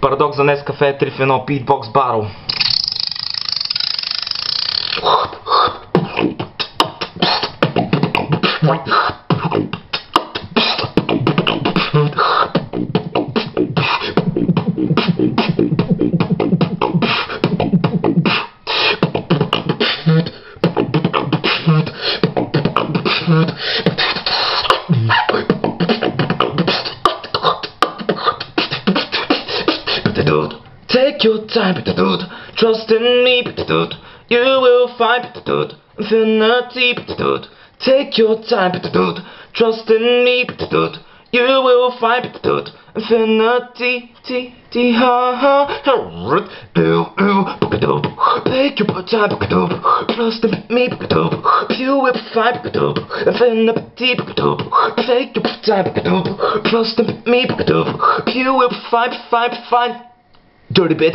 Парадокс за Nest Cafe 3 в 1 Beatbox Barrel. Take your time, trust in me, you will find infinity. Take your time, trust in me, you will find infinity. Take your time, trust in me, you will find infinity. Take your time, trust in me, you will find. Dirty bit.